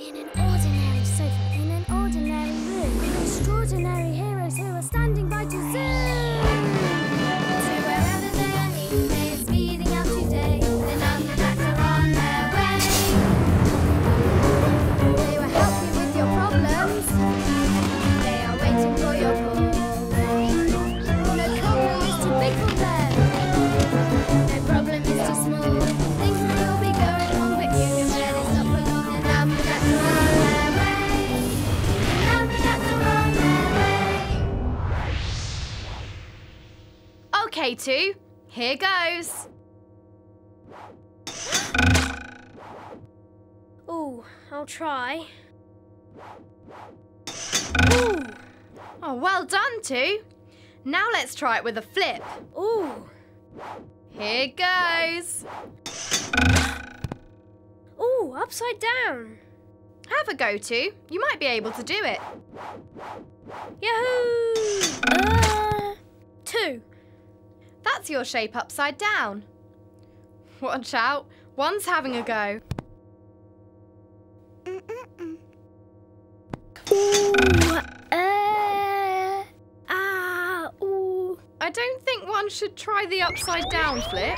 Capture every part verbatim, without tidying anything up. In an ordinary sofa, in an ordinary room, extraordinary heroes who are standing by to zoom. So wherever their need is speeding up today, the Numberjacks are on their way. They will help you with your problems. They are waiting for your call. No problem is too big for them. No problem is too small. Things will be going on with you. Okay, two, here goes. Ooh, I'll try. Ooh. Oh, well done, two. Now let's try it with a flip. Ooh. Here goes. Ooh, upside down. Have a go, two. You might be able to do it. Yahoo! Uh, two. That's your shape upside down. Watch out, one's having a go. Mm-mm-mm. Ooh, uh, ah, ooh. I don't think one should try the upside down flip.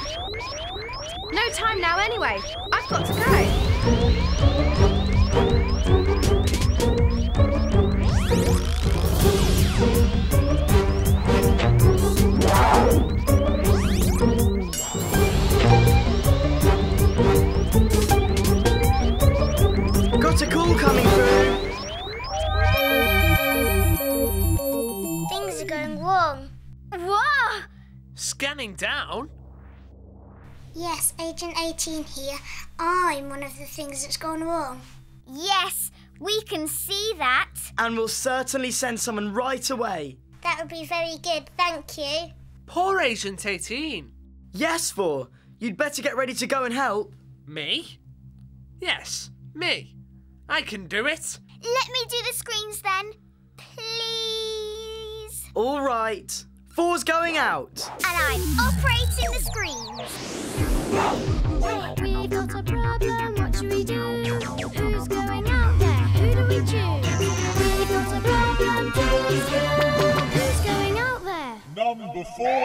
No time now anyway, I've got to go. Got a call coming through. Things are going wrong. What? Scanning down? Yes, Agent eighteen here. I'm one of the things that's gone wrong. Yes, we can see that. And we'll certainly send someone right away. That would be very good, thank you. Poor Agent eighteen. Yes, Four. You'd better get ready to go and help. Me? Yes, me. I can do it. Let me do the screens then, please. All right. Four's going out. And I'm operating the screens. We've got a problem, what should we do? Who's going out there? Who do we choose? We've got a problem, who's going? Who's going out there? Number four.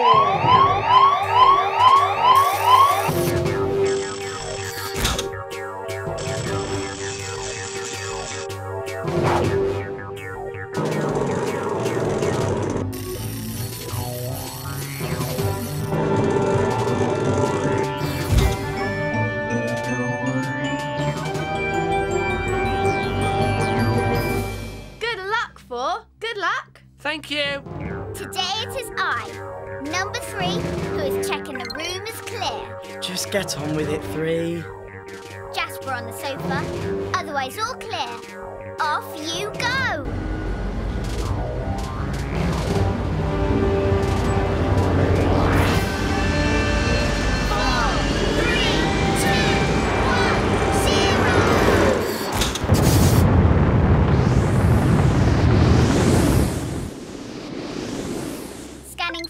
Thank you. Today it is I, number three, who is checking the room is clear. Just get on with it, three. Jasper on the sofa, otherwise all clear. Off you go.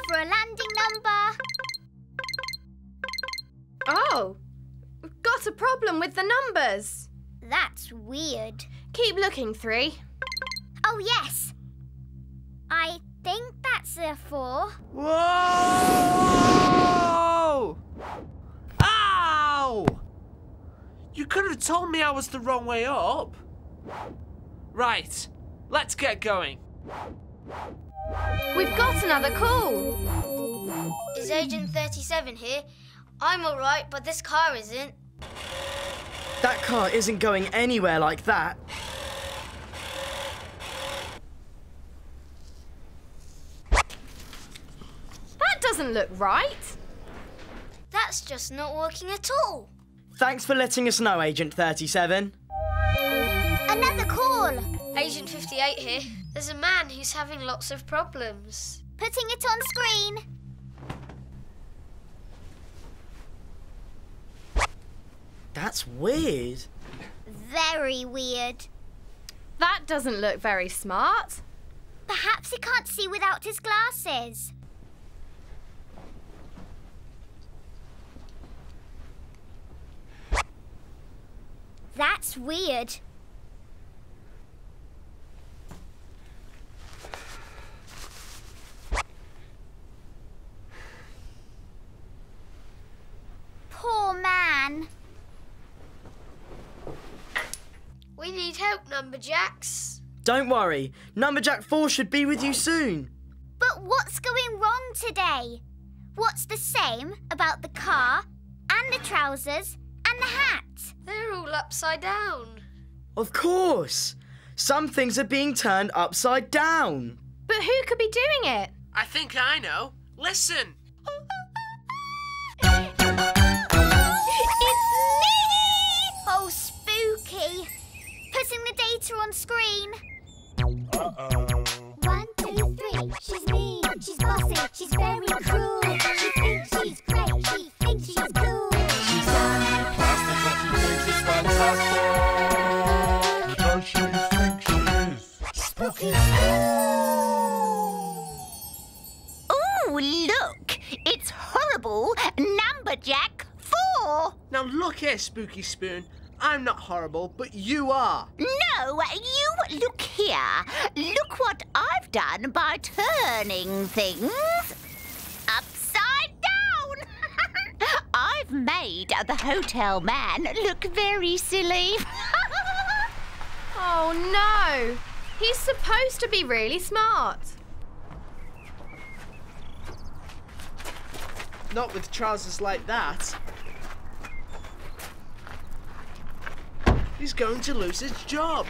For a landing number. Oh, got a problem with the numbers. That's weird. Keep looking, three. Oh, yes. I think that's a four. Whoa! Ow! You could have told me I was the wrong way up. Right, let's get going. We've got another call. Is Agent thirty-seven here? I'm all right, but this car isn't. That car isn't going anywhere like that. That doesn't look right. That's just not working at all. Thanks for letting us know, Agent thirty-seven. Another call. Agent fifty-eight here. There's a man who's having lots of problems. Putting it on screen. That's weird. Very weird. That doesn't look very smart. Perhaps he can't see without his glasses. That's weird. We need help, Numberjacks. Don't worry, Numberjack four should be with you soon. But what's going wrong today? What's the same about the car and the trousers and the hat? They're all upside down. Of course. Some things are being turned upside down. But who could be doing it? I think I know. Listen. Spooky, putting the data on screen. Uh-oh. One, two, three. She's mean, she's bossy, she's very cruel. She thinks she's great, she thinks she's cool. She's all in plastic, but she thinks she's fantastic. Does she think she is? Spooky Spoon. Oh, look! It's horrible. Numberjack four. Now look here, Spooky Spoon. I'm not horrible, but you are. No, you look here. Look what I've done by turning things upside down. I've made the hotel man look very silly. Oh, no. He's supposed to be really smart. Not with trousers like that. He's going to lose his job.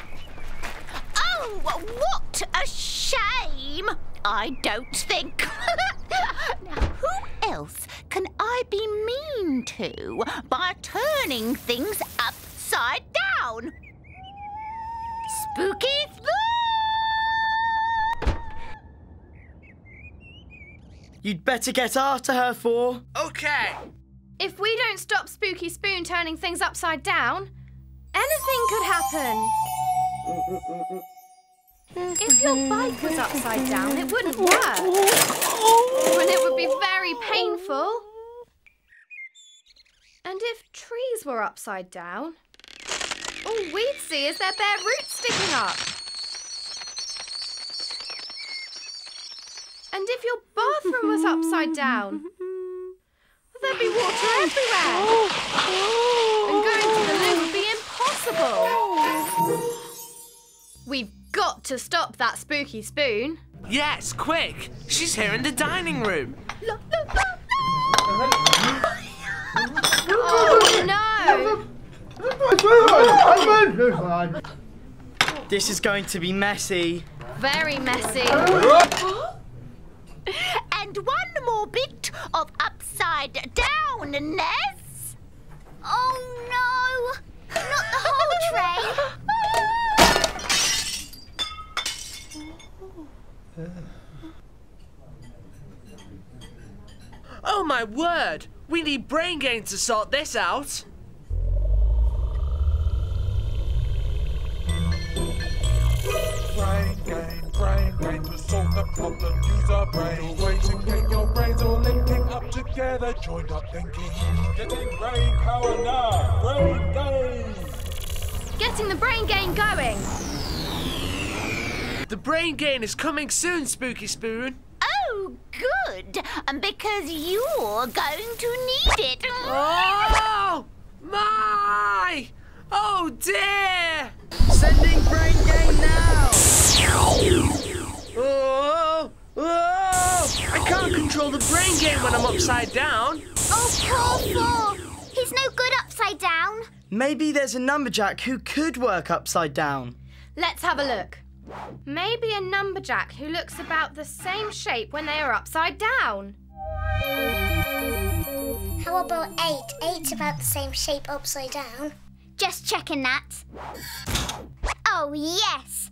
Oh, what a shame! I don't think. Now, who else can I be mean to by turning things upside down? Spooky Spoon! You'd better get after her, Four. OK. If we don't stop Spooky Spoon turning things upside down, anything could happen. If your bike was upside down, it wouldn't work. And it would be very painful. And if trees were upside down, all we'd see is their bare roots sticking up. And if your bathroom was upside down, there'd be water everywhere. And going to the loo would be We've got to stop that Spooky Spoon. Yes, quick. She's here in the dining room. Look, look, look, look. Oh, no. This is going to be messy. Very messy. And one more bit of upside downness. Oh, no. Not the whole tray. Oh, my word. We need brain gain to sort this out. Brain gain, brain gain to solve the problem. Use our brain. You're waiting, get your brains all linking up together. Joined up thinking. Getting brain power now. Brain gain. Getting the brain gain going. The brain gain is coming soon, Spooky Spoon. Oh, good. And because you're going to need it. Oh, my. Oh, dear. Sending brain gain now. Oh, oh. I can't control the brain gain when I'm upside down. Oh, poor Four. He's no good upside down. Maybe there's a Numberjack who could work upside down. Let's have a look. Maybe a Numberjack who looks about the same shape when they are upside down. How about eight? Eight's about the same shape upside down. Just checking that. Oh, yes.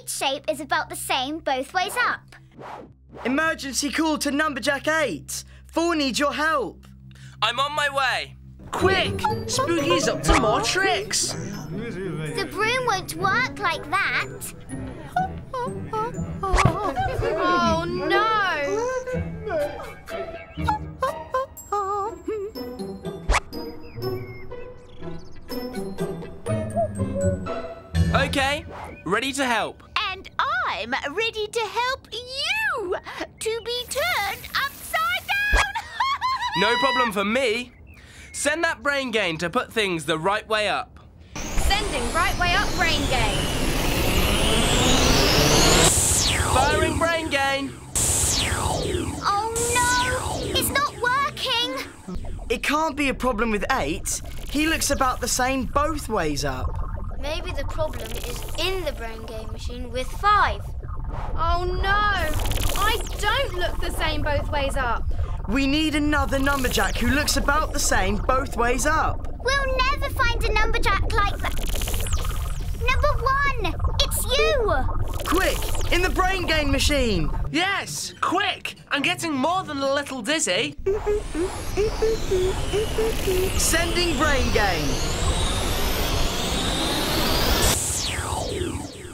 Eight's shape is about the same both ways up. Emergency call to Numberjack eight. Four needs your help. I'm on my way. Quick! Spooky's up to more tricks! The broom won't work like that. Oh no! Okay, ready to help. And I'm ready to help you to be turned upside down! No problem for me. Send that brain gain to put things the right way up. Sending right Right way up, brain gain. Firing brain gain. Oh no, it's not working. It can't be a problem with eight. He looks about the same both ways up. Maybe the problem is in the brain gain machine with five. Oh no, I don't look the same both ways up. We need another Numberjack who looks about the same both ways up. We'll never find a Numberjack like that. Number one, it's you! Quick, in the brain gain machine! Yes, quick! I'm getting more than a little dizzy. Sending brain gain.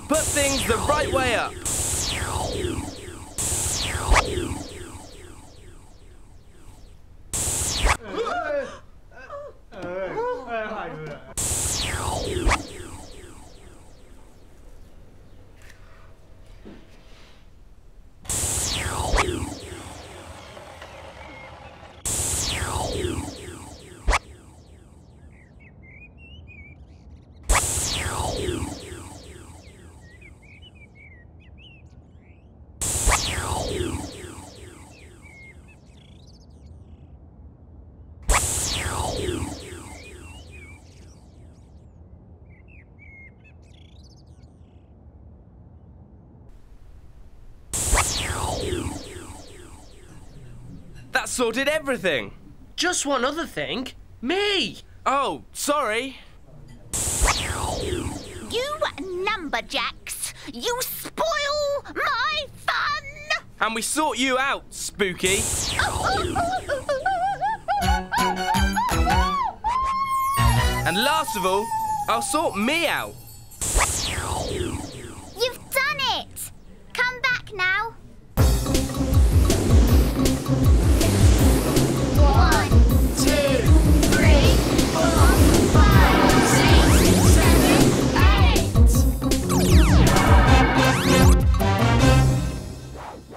Put things the right way up. That sorted everything. Just one other thing. Me! Oh, sorry. You Numberjacks! You spoil my fun! And we sort you out, Spooky. And last of all, I'll sort me out. You've done it! Come back now.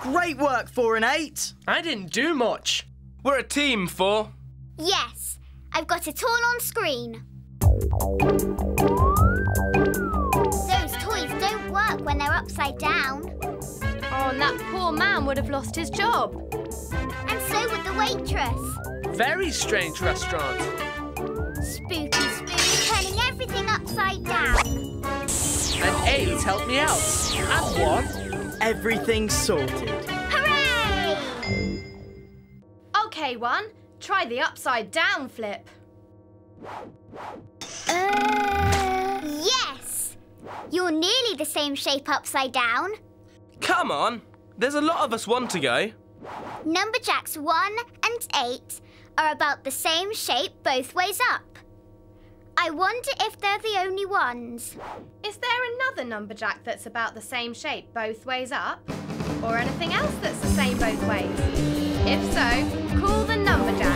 Great work, Four and Eight. I didn't do much. We're a team, Four. Yes, I've got it all on screen. Those toys don't work when they're upside down. Oh, and that poor man would have lost his job. And so would the waitress. Very strange restaurant. Spooky Spoon turning everything upside down. And Eight helped me out. And One. Everything's sorted. Hooray! Okay, One. Try the upside down flip. Uh, yes! You're nearly the same shape upside down. Come on. There's a lot of us want to go. Numberjacks one and eight are about the same shape both ways up. I wonder if they're the only ones. Is there another Numberjack that's about the same shape both ways up? Or anything else that's the same both ways? If so, call the Numberjack.